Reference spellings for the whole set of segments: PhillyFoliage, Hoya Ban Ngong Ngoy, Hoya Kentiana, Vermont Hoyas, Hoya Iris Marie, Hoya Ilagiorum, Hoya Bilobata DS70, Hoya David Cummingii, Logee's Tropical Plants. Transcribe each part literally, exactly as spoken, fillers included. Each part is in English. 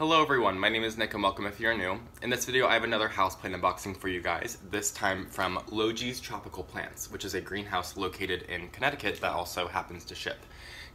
Hello everyone, my name is Nick and welcome if you're new. In this video I have another houseplant unboxing for you guys, this time from Logee's Tropical Plants, which is a greenhouse located in Connecticut that also happens to ship.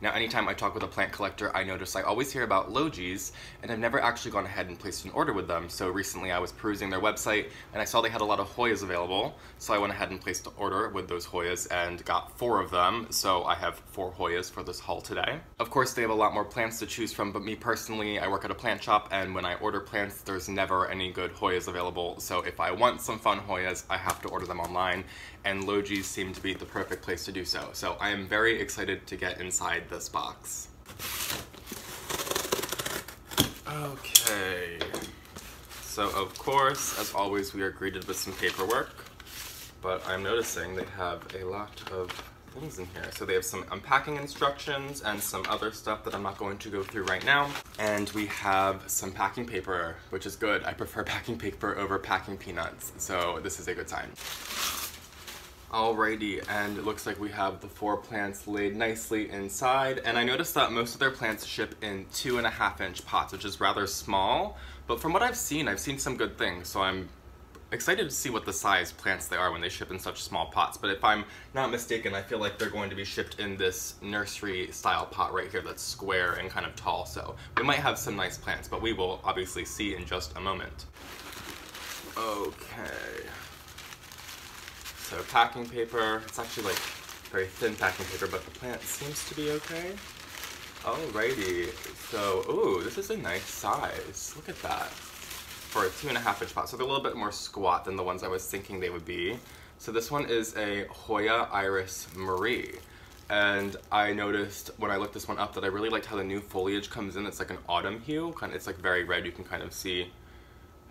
Now anytime I talk with a plant collector I notice I always hear about Logee's and I've never actually gone ahead and placed an order with them, so recently I was perusing their website and I saw they had a lot of Hoyas available, so I went ahead and placed an order with those Hoyas and got four of them, so I have four Hoyas for this haul today. Of course they have a lot more plants to choose from, but me personally, I work at a plant shop and when I order plants, there's never any good Hoyas available, so if I want some fun Hoyas, I have to order them online, and Logee's seem to be the perfect place to do so. So I am very excited to get inside this box. Okay, so of course, as always, we are greeted with some paperwork, but I'm noticing they have a lot of things in here. So they have some unpacking instructions and some other stuff that I'm not going to go through right now. And we have some packing paper, which is good. I prefer packing paper over packing peanuts, so this is a good sign. Alrighty, and it looks like we have the four plants laid nicely inside, and I noticed that most of their plants ship in two and a half inch pots, which is rather small, but from what I've seen, I've seen some good things, so I'm excited to see what the size plants they are when they ship in such small pots, but if I'm not mistaken, I feel like they're going to be shipped in this nursery style pot right here that's square and kind of tall, so we might have some nice plants, but we will obviously see in just a moment. Okay, so packing paper, it's actually like very thin packing paper, but the plant seems to be okay. Alrighty, so ooh, this is a nice size, look at that. For a two and a half inch pot, so they're a little bit more squat than the ones I was thinking they would be. So this one is a Hoya Iris Marie, and I noticed when I looked this one up that I really liked how the new foliage comes in. It's like an autumn hue, kind of, it's like very red, you can kind of see,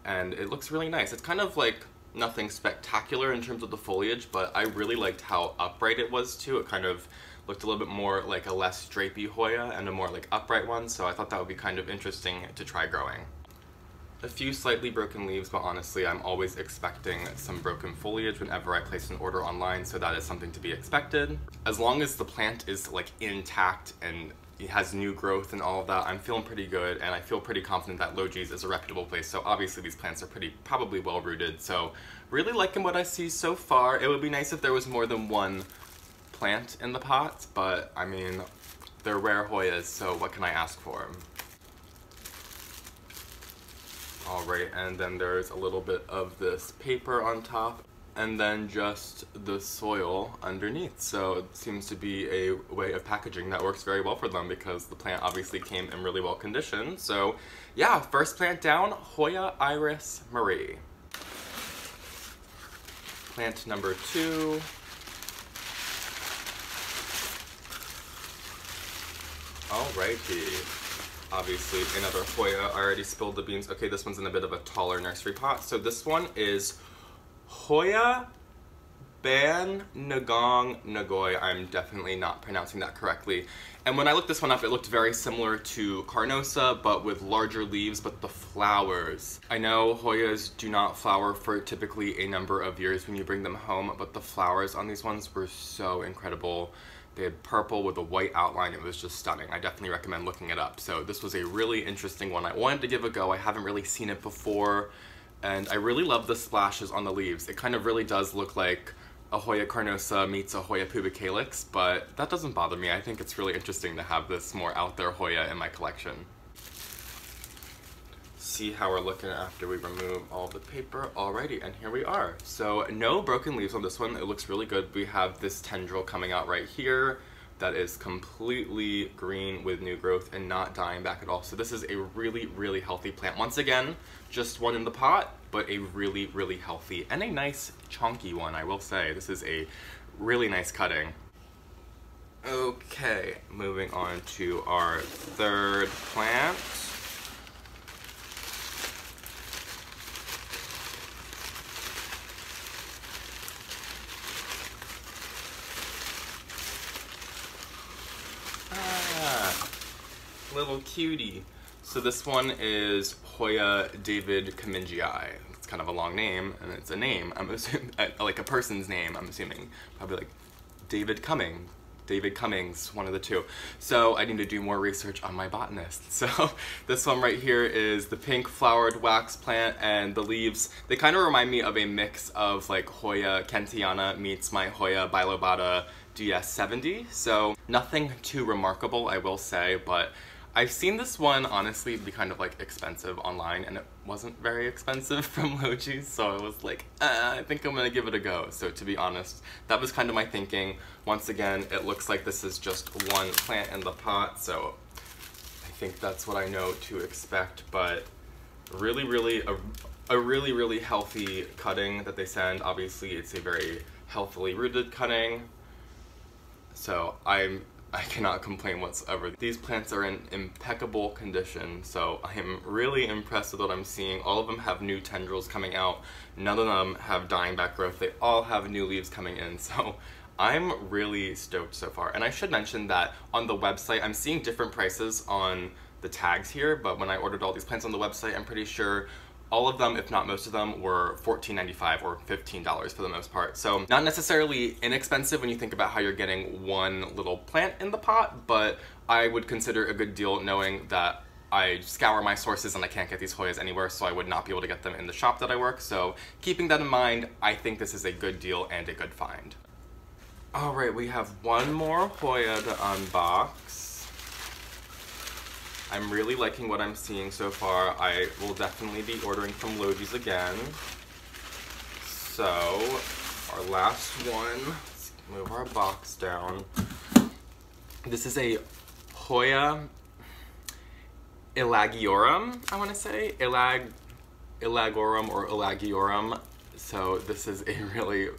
and it looks really nice. It's kind of like nothing spectacular in terms of the foliage, but I really liked how upright it was too. It kind of looked a little bit more like a less drapey Hoya and a more like upright one, so I thought that would be kind of interesting to try growing. A few slightly broken leaves, but honestly, I'm always expecting some broken foliage whenever I place an order online, so that is something to be expected. As long as the plant is like intact and it has new growth and all of that, I'm feeling pretty good, and I feel pretty confident that Logee's is a reputable place, so obviously these plants are pretty probably well-rooted, so really liking what I see so far. It would be nice if there was more than one plant in the pot, but I mean, they're rare Hoyas, so what can I ask for? Alright, and then there's a little bit of this paper on top, and then just the soil underneath. So it seems to be a way of packaging that works very well for them because the plant obviously came in really well conditioned. So yeah, first plant down, Hoya Iris Marie. Plant number two. Alrighty. Obviously, another Hoya. I already spilled the beans. Okay, this one's in a bit of a taller nursery pot. So this one is Hoya Ban Ngong Ngoy. I'm definitely not pronouncing that correctly. And when I looked this one up, it looked very similar to Carnosa, but with larger leaves, but the flowers. I know Hoyas do not flower for typically a number of years when you bring them home, but the flowers on these ones were so incredible. They had purple with a white outline. It was just stunning. I definitely recommend looking it up. So this was a really interesting one. I wanted to give a go. I haven't really seen it before, and I really love the splashes on the leaves. It kind of really does look like a Hoya carnosa meets a Hoya pubicalyx, but that doesn't bother me. I think it's really interesting to have this more out there Hoya in my collection. See how we're looking after we remove all the paper. Alrighty, and here we are. So no broken leaves on this one. It looks really good. We have this tendril coming out right here that is completely green with new growth and not dying back at all. So this is a really, really healthy plant. Once again, just one in the pot, but a really, really healthy and a nice chunky one, I will say. This is a really nice cutting. Okay, moving on to our third plant. Little cutie. So this one is Hoya David Cummingii. It's kind of a long name, and it's a name, I'm assuming, like a person's name, I'm assuming. Probably like David Cumming, David Cummingii, one of the two. So I need to do more research on my botanist. So this one right here is the pink flowered wax plant, and the leaves, they kind of remind me of a mix of like Hoya Kentiana meets my Hoya Bilobata D S seventy. So nothing too remarkable, I will say, but I've seen this one honestly be kind of like expensive online, and it wasn't very expensive from Logee's, so I was like, uh, I think I'm gonna give it a go. So to be honest, that was kind of my thinking. Once again, it looks like this is just one plant in the pot, so I think that's what I know to expect, but really, really, a, a really, really healthy cutting that they send. Obviously, it's a very healthily rooted cutting, so I'm I cannot complain whatsoever. These plants are in impeccable condition, so I am really impressed with what I'm seeing. All of them have new tendrils coming out. None of them have dying back growth. They all have new leaves coming in, so I'm really stoked so far. And I should mention that on the website, I'm seeing different prices on the tags here, but when I ordered all these plants on the website, I'm pretty sure all of them, if not most of them, were fourteen ninety-five or fifteen dollars for the most part. So not necessarily inexpensive when you think about how you're getting one little plant in the pot, but I would consider a good deal knowing that I scour my sources and I can't get these Hoyas anywhere, so I would not be able to get them in the shop that I work. So keeping that in mind, I think this is a good deal and a good find. All right, we have one more Hoya to unbox. I'm really liking what I'm seeing so far. I will definitely be ordering from Logee's again. So, our last one, let's move our box down. This is a Hoya Ilagiorum, I wanna say, Ilag, Ilagiorum or Ilagiorum. So this is a really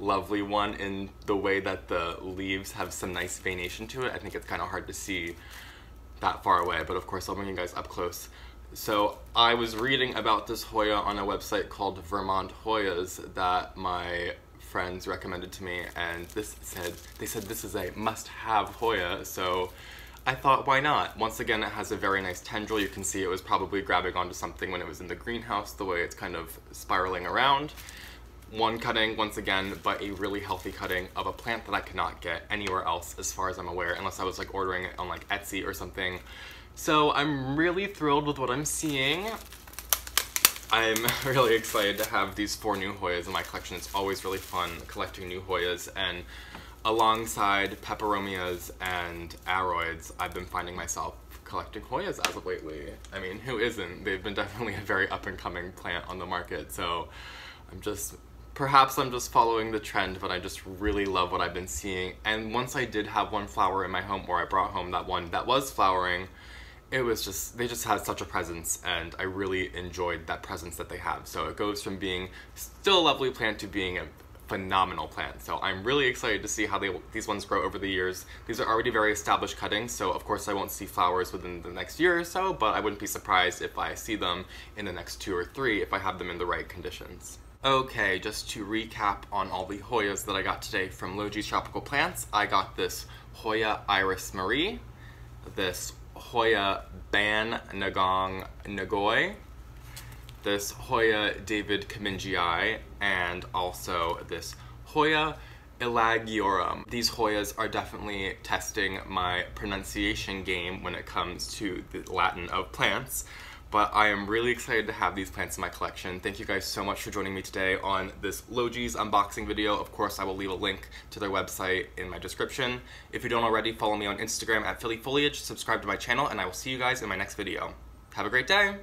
lovely one in the way that the leaves have some nice veination to it. I think it's kind of hard to see that far away, but of course I'll bring you guys up close. So I was reading about this Hoya on a website called Vermont Hoyas that my friends recommended to me, and this said, they said this is a must-have Hoya, so I thought, why not? Once again, it has a very nice tendril. You can see it was probably grabbing onto something when it was in the greenhouse, the way it's kind of spiraling around. One cutting, once again, but a really healthy cutting of a plant that I cannot get anywhere else as far as I'm aware, unless I was like ordering it on like Etsy or something. So I'm really thrilled with what I'm seeing. I'm really excited to have these four new Hoyas in my collection. It's always really fun collecting new Hoyas, and alongside peperomias and aroids, I've been finding myself collecting Hoyas as of lately. I mean, who isn't? They've been definitely a very up-and-coming plant on the market, so I'm just... Perhaps I'm just following the trend, but I just really love what I've been seeing. And once I did have one flower in my home, or I brought home that one that was flowering, it was just, they just had such a presence, and I really enjoyed that presence that they have. So it goes from being still a lovely plant to being a phenomenal plant. So I'm really excited to see how they, these ones grow over the years. These are already very established cuttings, so of course I won't see flowers within the next year or so, but I wouldn't be surprised if I see them in the next two or three if I have them in the right conditions. Okay, just to recap on all the Hoyas that I got today from Logee's Tropical Plants, I got this Hoya Iris Marie, this Hoya Ban Ngong Ngoy, this Hoya David Cummingii, and also this Hoya Ilagiorum. These Hoyas are definitely testing my pronunciation game when it comes to the Latin of plants, but I am really excited to have these plants in my collection. Thank you guys so much for joining me today on this Logee's unboxing video. Of course, I will leave a link to their website in my description. If you don't already, follow me on Instagram at PhillyFoliage, subscribe to my channel, and I will see you guys in my next video. Have a great day!